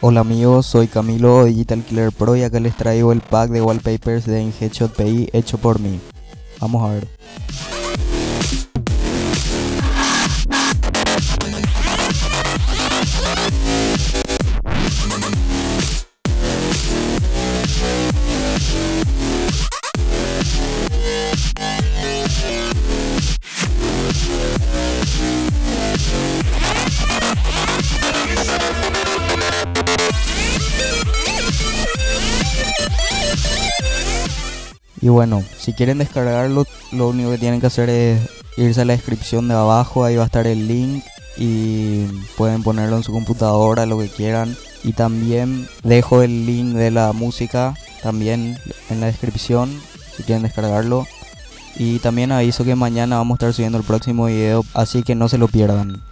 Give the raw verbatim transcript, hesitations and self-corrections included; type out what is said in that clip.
Hola amigos, soy Camilo DigitalKillerPro y acá les traigo el pack de wallpapers de AimHeadshotPy hecho por mí. Vamos a ver. Y bueno, si quieren descargarlo, lo único que tienen que hacer es irse a la descripción de abajo, ahí va a estar el link y pueden ponerlo en su computadora, lo que quieran. Y también dejo el link de la música también en la descripción, si quieren descargarlo. Y también aviso que mañana vamos a estar subiendo el próximo video, así que no se lo pierdan.